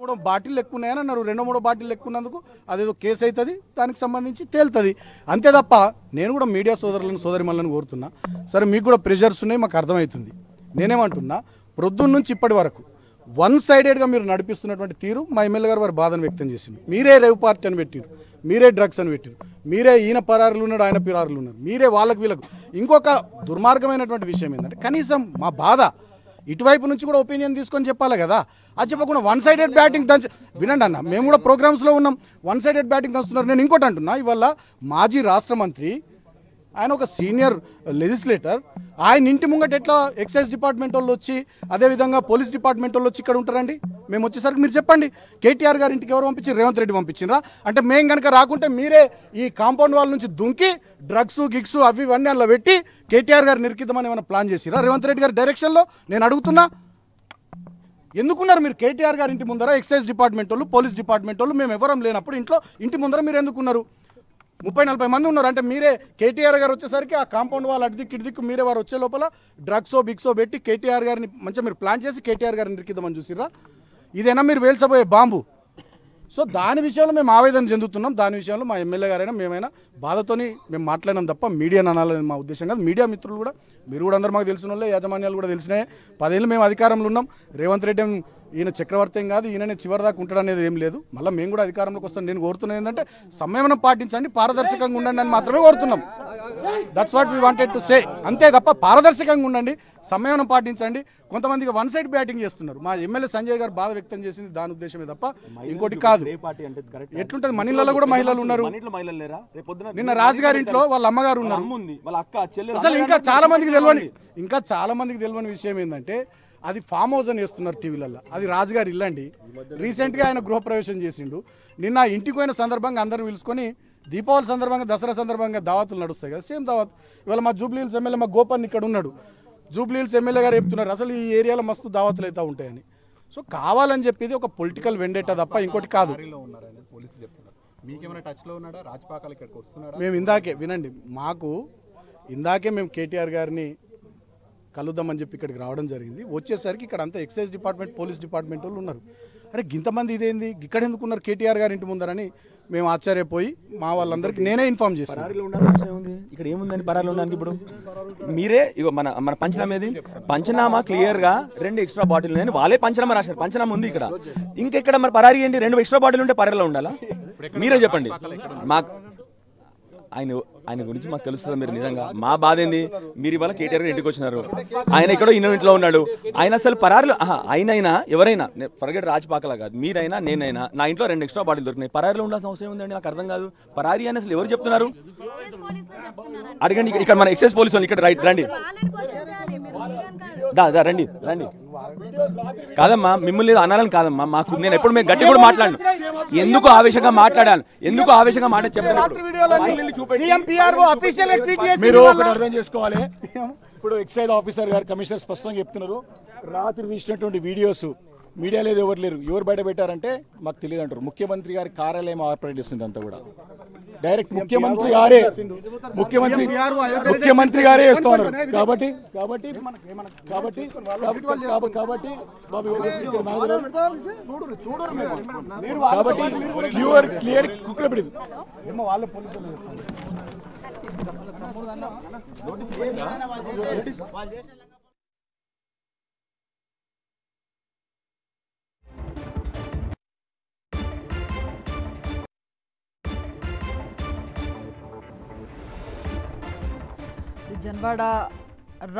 మూడో బాటిల్ ఎక్కున్నాయని అన్నారు. రెండో మూడో బాటిల్ ఎక్కున్నందుకు అదేదో కేసు అవుతుంది, దానికి సంబంధించి తేలుతుంది అంతే తప్ప. నేను కూడా మీడియా సోదరులను సోదరిమల్లను కోరుతున్నా, సరే మీకు కూడా ప్రెషర్స్ ఉన్నాయి మాకు అర్థమవుతుంది. నేనేమంటున్నా, ప్రొద్దున్న నుంచి ఇప్పటి వరకు వన్ సైడెడ్గా మీరు నడిపిస్తున్నటువంటి తీరు మా ఎమ్మెల్యే గారు వారి బాధను వ్యక్తం చేసింది. మీరే రేవ్ పార్టీ అని పెట్టారు, మీరే డ్రగ్స్ అని పెట్టారు, మీరే ఈయన పరారులు ఉన్నాడు ఆయన పిరారులు ఉన్నారు, మీరే వాళ్ళకు వీళ్ళకు. ఇంకొక దుర్మార్గమైనటువంటి విషయం ఏంటంటే, కనీసం మా బాధ ఇటువైపు నుంచి కూడా ఒపీనియన్ తీసుకొని చెప్పాలి కదా, అది చెప్పకుండా వన్ సైడెడ్ బ్యాటింగ్ దంచ. వినండి అన్న, మేము కూడా ప్రోగ్రామ్స్లో ఉన్నాం, వన్ సైడెడ్ బ్యాటింగ్ దంచుతున్నారు. నేను ఇంకోటి అంటున్నా, ఇవాళ మాజీ రాష్ట్ర మంత్రి ఆయన ఒక సీనియర్ లెజిస్లేటర్, ఆయన ఇంటి ముంగట ఎట్లా ఎక్సైజ్ డిపార్ట్మెంట్ వాళ్ళు వచ్చి అదేవిధంగా పోలీస్ డిపార్ట్మెంట్ వాళ్ళు వచ్చి ఇక్కడ ఉంటారండి. మేము వచ్చేసరికి మీరు చెప్పండి, కేటీఆర్ గారి ఇంటికి ఎవరు పంపించి, రేవంత్ రెడ్డి పంపించినరా అంటే. మేము కనుక రాకుంటే మీరే ఈ కాంపౌండ్ వాళ్ళ నుంచి దుంకి డ్రగ్స్ గిగ్స్ అవి ఇవన్నీ అలా పెట్టి కేటీఆర్ గారు నిరికిద్దామని ఏమైనా ప్లాన్ చేసిరా రేవంత్ రెడ్డి గారి డైరెక్షన్లో? నేను అడుగుతున్నా, ఎందుకున్నారు మీరు కేటీఆర్ గారి ఇంటి ముందర ఎక్సైజ్ డిపార్ట్మెంట్ వాళ్ళు, పోలీస్ డిపార్ట్మెంట్ వాళ్ళు? మేము ఎవరం లేనప్పుడు ఇంట్లో ఇంటి ముందర మీరు ఎందుకున్నారు? 30-40 మంది ఉన్నారు అంటే మీరే కేటీఆర్ గారు వచ్చేసరికి ఆ కాంపౌండ్ వాళ్ళు అటు దిక్కు ఇటు దిక్కు మీరే వారు వచ్చే లోపల డ్రగ్సో బిగ్సో పెట్టి కేటీఆర్ గారిని మంచిగా మీరు ప్లాన్ చేసి కేటీఆర్ గారిని నిరికిద్దామని చూసిరా? ఇదేనా మీరు వేల్చబోయే బాంబు? సో దాని విషయంలో మేము ఆవేదన చెందుతున్నాం, దాని విషయంలో మా ఎమ్మెల్యే గారైనా మేమైనా బాధతోని మేము మాట్లాడినాం తప్ప మీడియాని అనాలని మా ఉద్దేశం కాదు. మీడియా మిత్రులు కూడా మీరు కూడా అందరూ మాకు తెలిసిన వాళ్ళే, యాజమాన్యాలు కూడా తెలిసినాయి. 10 ఏళ్ళు మేము అధికారంలో ఉన్నాం, రేవంత్ రెడ్డి ఈయన చక్రవర్తి కాదు, ఈయననే చివరి దాకా ఉంటాడు అనేది ఏం లేదు. మళ్ళీ మేము కూడా అధికారంలోకి వస్తాం. నేను కోరుతున్నది ఏంటంటే సంయమనం పాటించండి, పారదర్శకంగా ఉండండి అని మాత్రమే కోరుతున్నాం. That's what we wanted to say, అంతే తప్ప పారదర్శకంగా ఉండండి, సంయమనం పాటించండి. కొంతమందికి వన్ సైడ్ బ్యాటింగ్ చేస్తున్నారు. మా ఎమ్మెల్యే సంజయ్ గారు బాధ వ్యక్తం చేసింది దాని ఉద్దేశమే తప్ప ఇంకోటి కాదు. ఎట్లుంటది, మహిళల్లో కూడా మహిళలు ఉన్నారు. నిన్న రాజుగారి ఇంట్లో వాళ్ళ అమ్మగారు ఉన్నారు. అసలు ఇంకా చాలా మందికి తెలియని విషయం ఏంటంటే, అది ఫామ్ హౌస్ అని వేస్తున్నారు టీవీలలో. అది రాజుగారు ఇల్లండి. రీసెంట్గా ఆయన గృహప్రవేశం చేసిండు. నిన్న ఇంటికి పోయిన సందర్భంగా అందరిని పిలుచుకొని దీపావళి సందర్భంగా, దసరా సందర్భంగా దావతులు నడుస్తాయి కదా, సేమ్ దావత్. ఇవాళ మా జూబ్లీ హిల్స్ ఎమ్మెల్యే మా గోపన్ ఇక్కడ ఉన్నాడు. జూబ్లీ హిల్స్ ఎమ్మెల్యే గారు చెప్తున్నారు అసలు ఈ ఏరియాలో మస్తు దావతులు అవుతూ ఉంటాయని. సో కావాలని చెప్పేది ఒక పొలిటికల్ వెండేటా తప్ప ఇంకోటి కాదు. మేము ఇందాకే వినండి, మేము కేటీఆర్ గారిని కలుద్దామని చెప్పి ఇక్కడికి రావడం జరిగింది. వచ్చేసరికి ఇక్కడ అంతా ఎక్సైజ్ డిపార్ట్మెంట్, పోలీస్ డిపార్ట్మెంట్ వాళ్ళు ఉన్నారు. అరే ఇంతమంది ఇదేంది, ఇక్కడ ఎందుకున్నారు కేటీఆర్ గారి ఇంటి ముందరని మేము ఆశ్చర్యపోయి మా వాళ్ళందరికీ నేనే ఇన్ఫార్మ్ చేశాను. మీరే మన పంచనామా ఏది, పంచనామా క్లియర్గా 2 ఎక్స్ట్రా బాటిల్ ఉన్నాయని వాళ్ళే పంచనామా రాశారు. పంచనామా ఉంది ఇక్కడ, ఇంకెక్కడ మరి పరారీ ఏంటి? 2 ఎక్స్ట్రా బాటిల్ ఉంటే పరారీలో ఉండాలా? మీరే చెప్పండి. మాకు ఆయన గురించి మాకు తెలుస్తుంది. మీరు నిజంగా మా బాధ ఏంది, మీరు ఇవాళ కేటీఆర్ గారు ఇంటికి వచ్చినారు, ఆయన ఇక్కడ ఇంట్లో ఉన్నాడు. ఆయన అసలు పరారులు ఆయనైనా ఎవరైనా, ఫర్గెట్ రాజపాకలా కాదు, మీరైనా నేనైనా, నా ఇంట్లో 2 ఎక్స్ట్రా బాటిల్ దొరికినాయి, పరారీలో ఉండాల్సిన అవసరం ఉందండి? నాకు అర్థం కాదు. పరారీ అని అసలు ఎవరు చెప్తున్నారు? అడగండి ఇక్కడ మన ఎక్సైజ్ పోలీసు వాళ్ళు. ఇక్కడ రైట్ రండి, రండి రండి. కాదమ్మా, మిమ్మల్ని అనాలని కాదమ్మా, మాకు నేను ఎప్పుడు మేము గట్టి కూడా మాట్లాడాను. ఎందుకు ఆవేశంగా మాట్లాడాను, ఎందుకు ఆవేశంగా మాట చెప్పాలి? ఇప్పుడు ఎక్సైజ్ ఆఫీసర్ గారు, కమిషనర్ స్పష్టంగా చెప్తున్నారు, రాత్రి తీసినటువంటి వీడియోస్ మీడియా లేదు, ఎవరు లేరు. ఎవరు బయట పెట్టారంటే మాకు తెలియదు అంటారు. ముఖ్యమంత్రి గారి కార్యాలయం ఆపరేట్ చేస్తుంది అంతా కూడా. డైరెక్ట్ ముఖ్యమంత్రి గారే, ముఖ్యమంత్రి గారే చేస్తూ ఉన్నారు. కాబట్టి కాబట్టి కాబట్టి కాబట్టి కాబట్టి క్లియర్ క్లియర్ కుక్కలు పెడదు. जनवाड़ा